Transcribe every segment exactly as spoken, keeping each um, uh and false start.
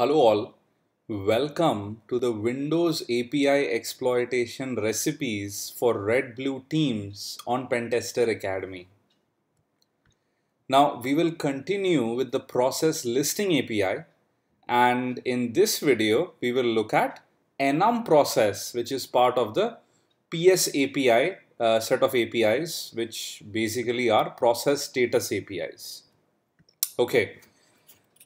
Hello all, welcome to the Windows A P I exploitation recipes for red blue teams on Pentester Academy. Now we will continue with the process listing A P I, and in this video we will look at EnumProcess, which is part of the P S A P I uh, set of A P Is, which basically are process status A P Is. Okay,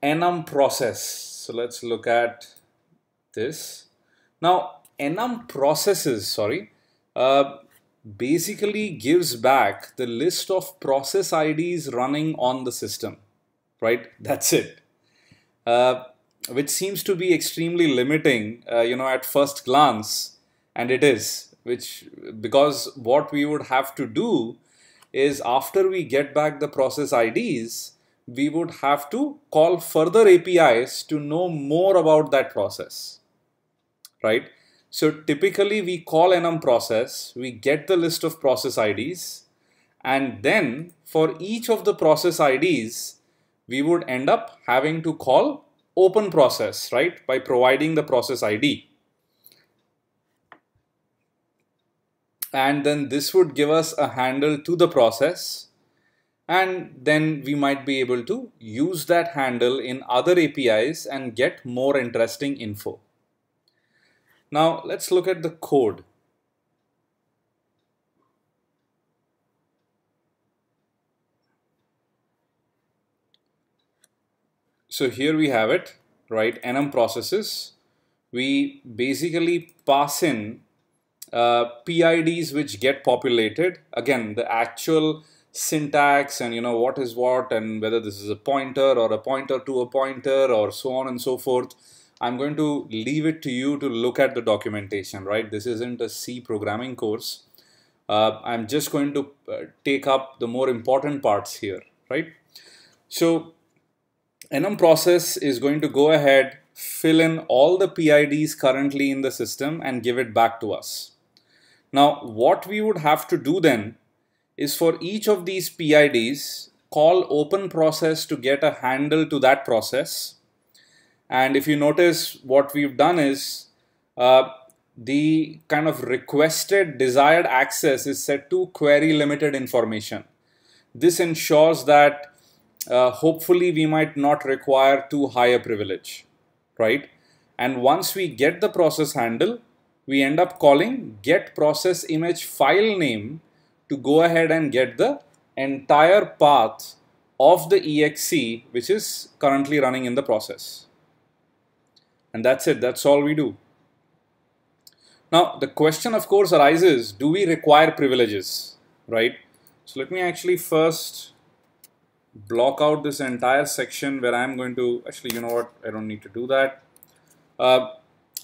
EnumProcess. So let's look at this. Now, EnumProcesses, sorry, uh, basically gives back the list of process I Ds running on the system, right? That's it, uh, which seems to be extremely limiting, uh, you know, at first glance, and it is, which because what we would have to do is after we get back the process I Ds, we would have to call further A P Is to know more about that process, right? So typically we call EnumProcess, we get the list of process I Ds, and then for each of the process I Ds, we would end up having to call OpenProcess, right? By providing the process I D. And then this would give us a handle to the process, and then we might be able to use that handle in other A P Is and get more interesting info. Now let's look at the code. So here we have it, right? EnumProcesses. We basically pass in uh, P I Ds which get populated. Again, the actual syntax and you know what is what and whether this is a pointer or a pointer to a pointer or so on and so forth. I'm going to leave it to you to look at the documentation, right? This isn't a C programming course. Uh, I'm just going to uh, take up the more important parts here, right? So EnumProcess is going to go ahead, fill in all the P I Ds currently in the system and give it back to us. Now what we would have to do then is for each of these P I Ds, call OpenProcess to get a handle to that process. And if you notice, what we've done is uh, the kind of requested desired access is set to query limited information. This ensures that uh, hopefully we might not require too high a privilege, right? And once we get the process handle, we end up calling GetProcessImageFileName to go ahead and get the entire path of the E X E which is currently running in the process. And that's it, that's all we do. Now the question of course arises, do we require privileges, right? So let me actually first block out this entire section where I'm going to, actually you know what, I don't need to do that. Uh,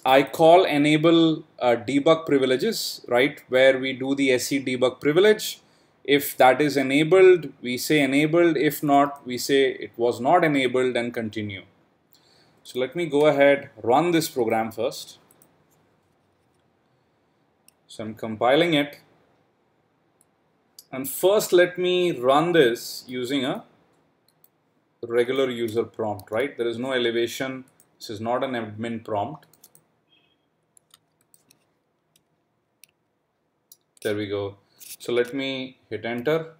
I call enable uh, debug privileges, right, where we do the S E debug privilege. If that is enabled, we say enabled. If not, we say it was not enabled and continue. So let me go ahead, run this program first. So I'm compiling it. And first let me run this using a regular user prompt, right? There is no elevation. This is not an admin prompt. There we go. So let me hit enter.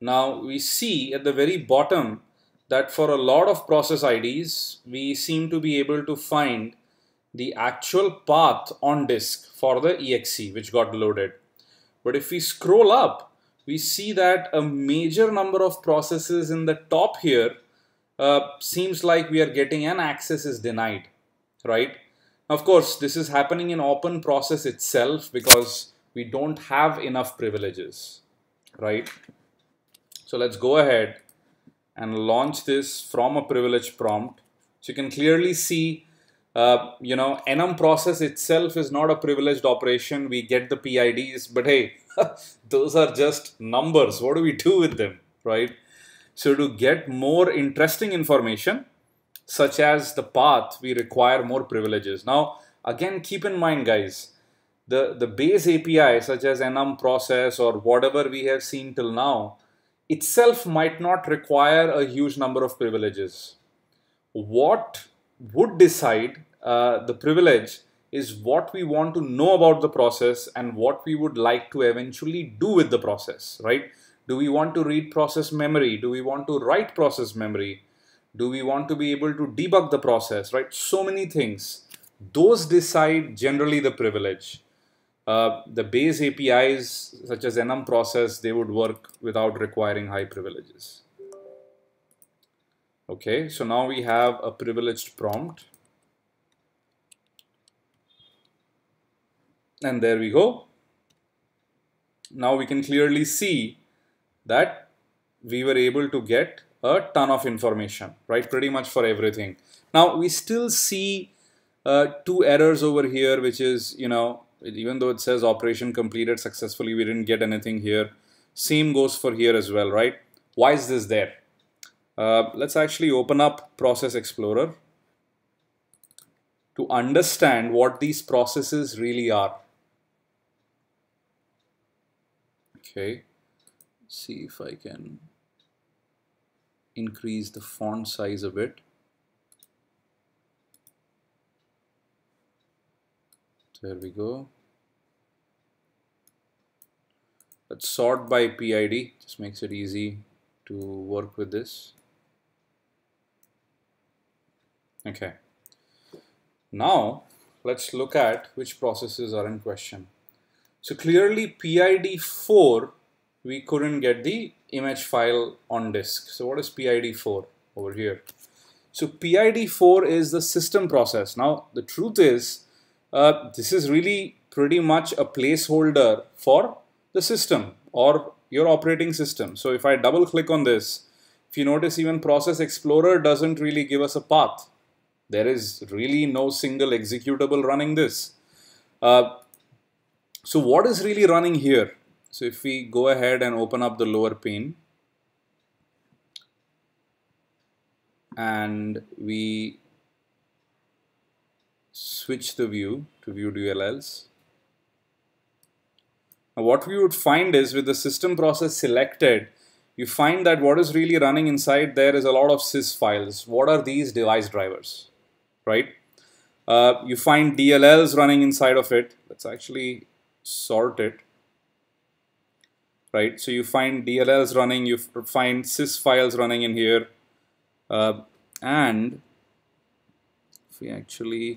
Now we see at the very bottom that for a lot of process I Ds, we seem to be able to find the actual path on disk for the E X E which got loaded. But if we scroll up, we see that a major number of processes in the top here uh, seems like we are getting an access is denied, right? Of course, this is happening in OpenProcess itself because we don't have enough privileges, right? So let's go ahead and launch this from a privilege prompt. So you can clearly see, uh, you know, EnumProcess itself is not a privileged operation. We get the P I Ds, but hey, those are just numbers. What do we do with them, right? So to get more interesting information, such as the path, we require more privileges. Now, again, keep in mind, guys, the, the base A P I, such as EnumProcess or whatever we have seen till now, itself might not require a huge number of privileges. what would decide uh, the privilege is what we want to know about the process and what we would like to eventually do with the process, right? Do we want to read process memory? Do we want to write process memory? Do we want to be able to debug the process, right? So many things. Those decide generally the privilege. Uh, the base A P Is such as EnumProcess, they would work without requiring high privileges. Okay, so now we have a privileged prompt. And there we go. Now we can clearly see that we were able to get a ton of information, right? Pretty much for everything. Now we still see uh, two errors over here, which is, you know, even though it says operation completed successfully, we didn't get anything here. Same goes for here as well, right? Why is this there? Uh, let's actually open up Process Explorer to understand what these processes really are. Okay, see if I can increase the font size a bit. There we go. Let's sort by P I D, just makes it easy to work with this. Okay. Now let's look at which processes are in question. So clearly P I D four, we couldn't get the image file on disk. So what is P I D four over here? So P I D four is the system process. Now the truth is, Uh, this is really pretty much a placeholder for the system or your operating system. So if I double click on this, if you notice even Process Explorer doesn't really give us a path. There is really no single executable running this. Uh, so what is really running here? So if we go ahead and open up the lower pane and we switch the view to view D L Ls. Now what we would find is with the system process selected, you find that what is really running inside there is a lot of sys files. What are these device drivers, right? Uh, you find D L Ls running inside of it. Let's actually sort it, right? So you find D L Ls running, you find sys files running in here, uh, and if we actually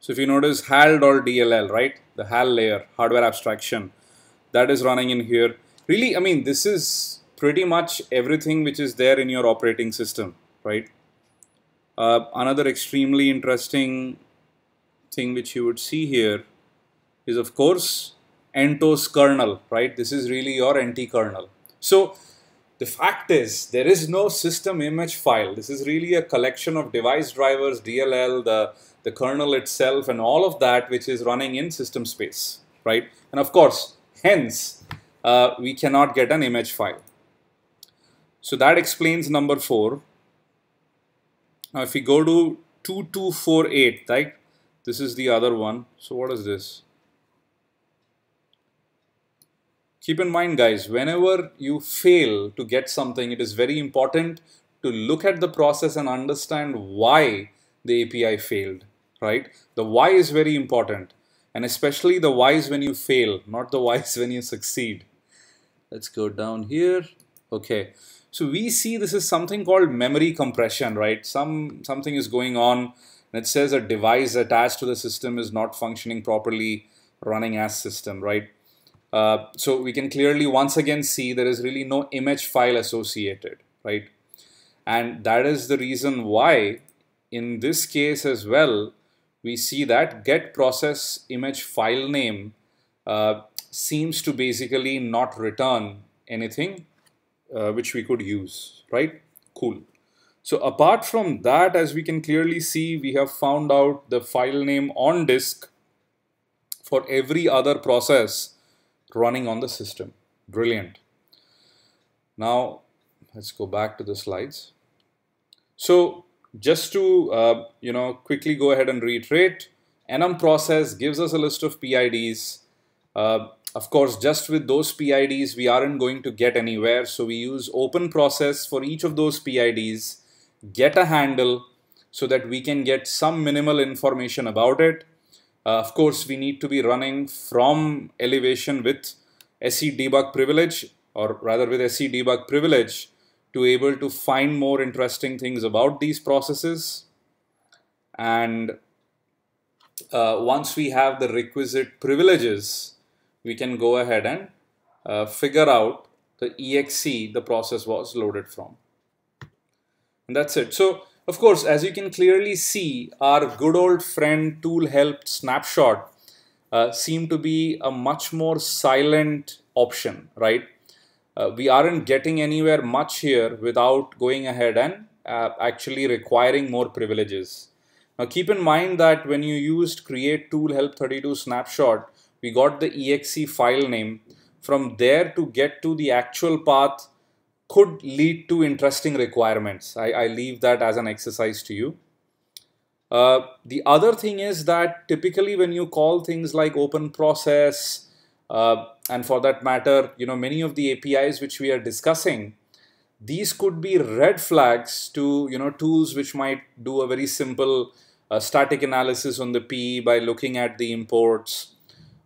So if you notice H A L dot D L L, right, the H A L layer, hardware abstraction, that is running in here. Really, I mean, this is pretty much everything which is there in your operating system, right? Uh, another extremely interesting thing which you would see here is, of course, N T O S kernel, right? This is really your N T kernel. So the fact is, there is no system image file. This is really a collection of device drivers, D L L, the the kernel itself and all of that which is running in system space, right? And of course, hence, uh, we cannot get an image file. So that explains number four. Now if we go to two two four eight, right? This is the other one. So what is this? Keep in mind, guys, whenever you fail to get something, it is very important to look at the process and understand why the A P I failed, right? The why is very important, and especially the whys when you fail, not the whys when you succeed. Let's go down here. Okay, so we see this is something called memory compression, right? Some something is going on, and it says a device attached to the system is not functioning properly, running as system, right? Uh, so we can clearly once again see there is really no image file associated, right? And that is the reason why in this case as well, we see that GetProcessImageFileName uh, seems to basically not return anything uh, which we could use, right? Cool. So apart from that, as we can clearly see, we have found out the file name on disk for every other process running on the system. Brilliant. Now let's go back to the slides. So just to uh, you know quickly go ahead and reiterate, EnumProcess gives us a list of P I Ds. Uh, of course, just with those P I Ds we aren't going to get anywhere, so we use OpenProcess for each of those P I Ds, get a handle so that we can get some minimal information about it. Uh, of course, we need to be running from elevation with S E debug privilege, or rather with S E debug privilege, to able to find more interesting things about these processes. And uh, once we have the requisite privileges, we can go ahead and uh, figure out the E X E the process was loaded from. And that's it. So of course, as you can clearly see, our good old friend ToolHelp Snapshot uh, seemed to be a much more silent option, right? Uh, we aren't getting anywhere much here without going ahead and uh, actually requiring more privileges. Now keep in mind that when you used CreateToolHelp thirty-two Snapshot, we got the E X E file name. From there to get to the actual path could lead to interesting requirements. I, I leave that as an exercise to you. Uh, the other thing is that typically when you call things like OpenProcess, uh, and for that matter, you know, many of the A P Is which we are discussing, these could be red flags to, you know, tools which might do a very simple uh, static analysis on the P E by looking at the imports,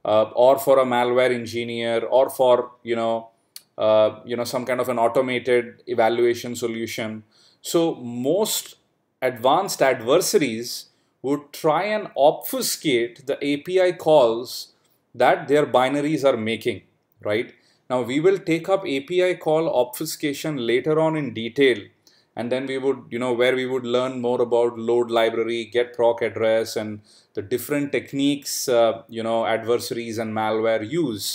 uh, or for a malware engineer, or for, you know, Uh, you know, some kind of an automated evaluation solution. So most advanced adversaries would try and obfuscate the A P I calls that their binaries are making, right? Now we will take up A P I call obfuscation later on in detail, and then we would, you know, where we would learn more about load library, get proc address, and the different techniques, uh, you know, adversaries and malware use,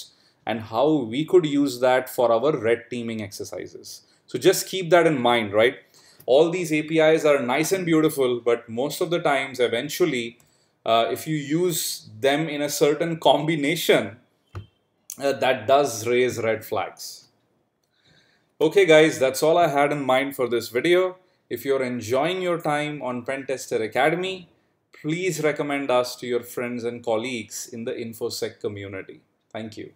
and how we could use that for our red teaming exercises. So just keep that in mind, right? All these A P Is are nice and beautiful, but most of the times, eventually, uh, if you use them in a certain combination, uh, that does raise red flags. Okay guys, that's all I had in mind for this video. If you're enjoying your time on Pentester Academy, please recommend us to your friends and colleagues in the InfoSec community. Thank you.